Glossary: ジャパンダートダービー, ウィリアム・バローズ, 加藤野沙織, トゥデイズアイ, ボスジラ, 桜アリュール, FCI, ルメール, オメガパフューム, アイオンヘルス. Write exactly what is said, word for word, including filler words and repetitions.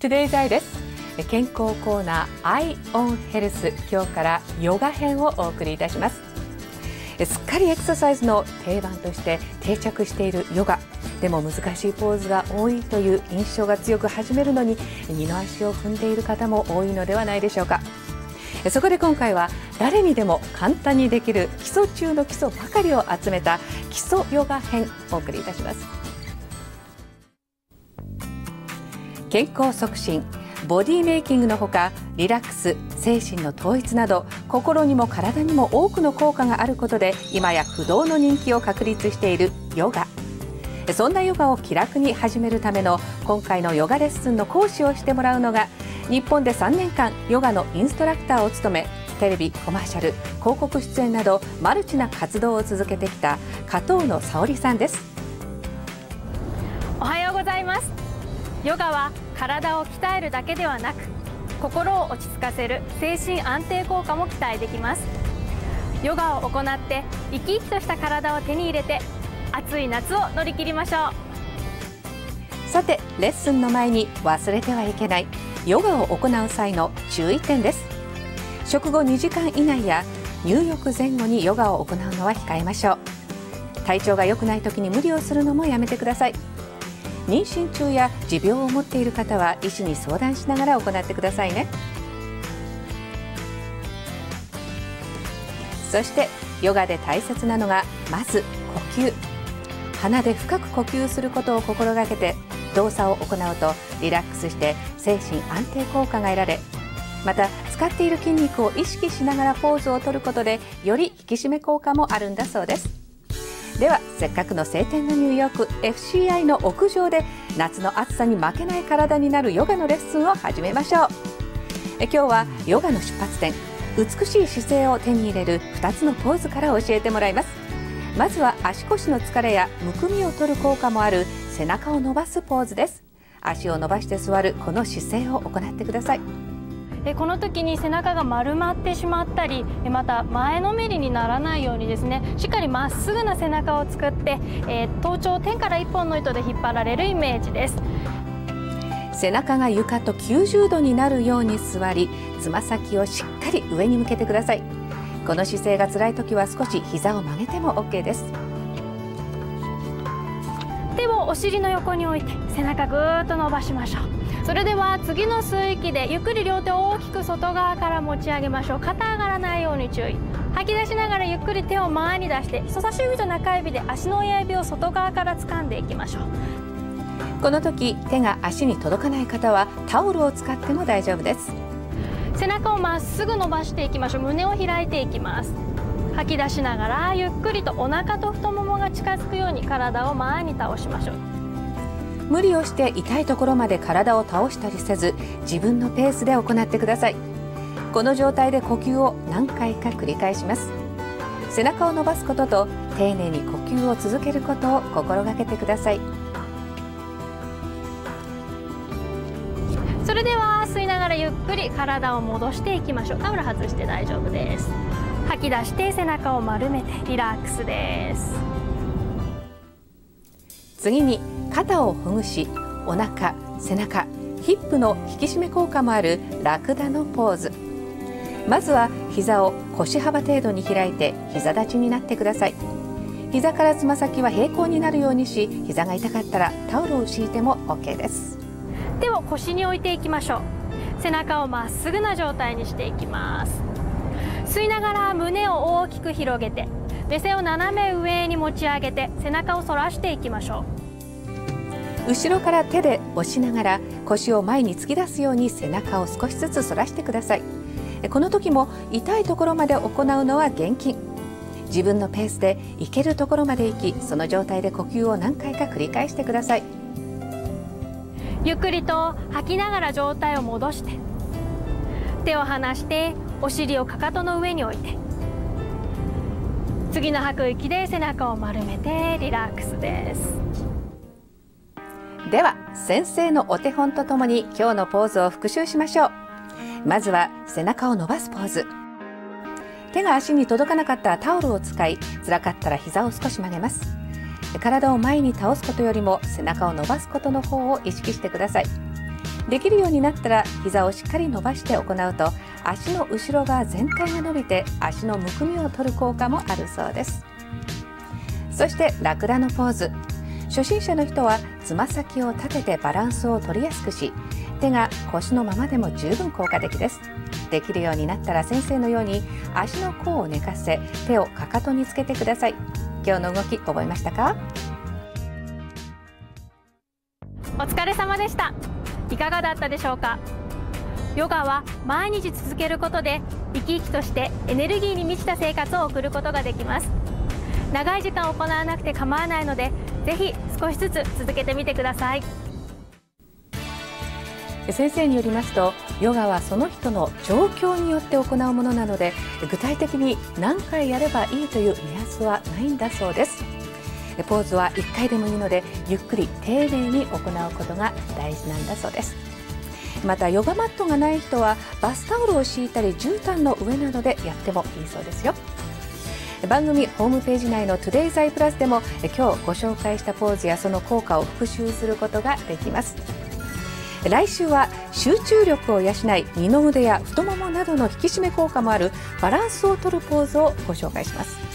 トゥデイズアイ です。健康コーナーアイオンヘルス、今日からヨガ編をお送りいたします。すっかりエクササイズの定番として定着しているヨガでも、難しいポーズが多いという印象が強く、始めるのに二の足を踏んでいる方も多いのではないでしょうか。そこで今回は誰にでも簡単にできる基礎中の基礎ばかりを集めた基礎ヨガ編をお送りいたします。健康促進、ボディメイキングのほか、リラックス、精神の統一など、心にも体にも多くの効果があることで今や不動の人気を確立しているヨガ。そんなヨガを気楽に始めるための今回のヨガレッスンの講師をしてもらうのが、日本でさんねんかんヨガのインストラクターを務め、テレビ、コマーシャル、広告出演などマルチな活動を続けてきた加藤野沙織さんです。おはようございます。ヨガは体を鍛えるだけではなく、心を落ち着かせる精神安定効果も期待できます。ヨガを行って生き生きとした体を手に入れて、暑い夏を乗り切りましょう。さて、レッスンの前に忘れてはいけないヨガを行う際の注意点です。食後にじかん以内や入浴前後にヨガを行うのは控えましょう。体調が良くない時に無理をするのもやめてください。妊娠中や持病を持っている方は医師に相談しながら行ってくださいね。そしてヨガで大切なのが、まず呼吸。鼻で深く呼吸することを心がけて動作を行うと、リラックスして精神安定効果が得られ、また使っている筋肉を意識しながらポーズをとることで、より引き締め効果もあるんだそうです。では、せっかくの晴天のニューヨーク エフシーアイ の屋上で、夏の暑さに負けない体になるヨガのレッスンを始めましょう。え今日はヨガの出発点、美しい姿勢を手に入れるふたつのポーズから教えてもらいます。まずは足腰の疲れやむくみを取る効果もある背中を伸ばすポーズです。足を伸ばして座るこの姿勢を行ってください。この時に背中が丸まってしまったり、また前のめりにならないようにですね、しっかりまっすぐな背中を作って、えー、頭頂を天からいっぽんの糸で引っ張られるイメージです。背中が床ときゅうじゅうどになるように座り、つま先をしっかり上に向けてください。この姿勢が辛い時は少し膝を曲げても オーケー です。手をお尻の横に置いて背中ぐーっと伸ばしましょう。それでは次の吸う息でゆっくり両手を大きく外側から持ち上げましょう。肩上がらないように注意。吐き出しながらゆっくり手を前に出して、人差し指と中指で足の親指を外側から掴んでいきましょう。この時手が足に届かない方はタオルを使っても大丈夫です。背中をまっすぐ伸ばしていきましょう。胸を開いていきます。吐き出しながらゆっくりとお腹と太ももが近づくように体を前に倒しましょう。無理をして痛いところまで体を倒したりせず、自分のペースで行ってください。この状態で呼吸を何回か繰り返します。背中を伸ばすことと丁寧に呼吸を続けることを心がけてください。それでは吸いながらゆっくり体を戻していきましょう。タオル外して大丈夫です。吐き出して背中を丸めてリラックスです。次に肩をほぐし、お腹、背中、ヒップの引き締め効果もあるラクダのポーズ。まずは膝を腰幅程度に開いて膝立ちになってください。膝からつま先は平行になるようにし、膝が痛かったらタオルを敷いても オーケー です。手を腰に置いていきましょう。背中をまっすぐな状態にしていきます。吸いながら胸を大きく広げて、目線を斜め上に持ち上げて背中を反らしていきましょう。後ろから手で押しながら腰を前に突き出すように背中を少しずつ反らしてください。この時も痛いところまで行うのは厳禁。自分のペースで行けるところまで行き、その状態で呼吸を何回か繰り返してください。ゆっくりと吐きながら上体を戻して、手を離してお尻をかかとの上に置いて、次の吐く息で背中を丸めてリラックスです。では先生のお手本とともに今日のポーズを復習しましょう。まずは背中を伸ばすポーズ。手が足に届かなかったらタオルを使い、辛かったら膝を少し曲げます。体を前に倒すことよりも背中を伸ばすことの方を意識してください。できるようになったら膝をしっかり伸ばして行うと、足の後ろ側全体が伸びて足のむくみを取る効果もあるそうです。そしてラクダのポーズ。初心者の人はつま先を立ててバランスを取りやすくし、手が腰のままでも十分効果的です。できるようになったら先生のように足の甲を寝かせ、手をかかとにつけてください。今日の動き覚えましたか？お疲れ様でした。いかがだったでしょうか？ヨガは毎日続けることで生き生きとしてエネルギーに満ちた生活を送ることができます。長い時間行わなくて構わないので、ぜひ少しずつ続けてみてください。先生によりますと、ヨガはその人の状況によって行うものなので、具体的に何回やればいいという目安はないんだそうです。ポーズはいっかいでもいいので、ゆっくり丁寧に行うことが大事なんだそうです。またヨガマットがない人はバスタオルを敷いたり絨毯の上などでやってもいいそうですよ。番組ホームページ内の トゥデイズアイ プラスでも今日ご紹介したポーズやその効果を復習することができます。来週は集中力を養い、二の腕や太ももなどの引き締め効果もあるバランスをとるポーズをご紹介します。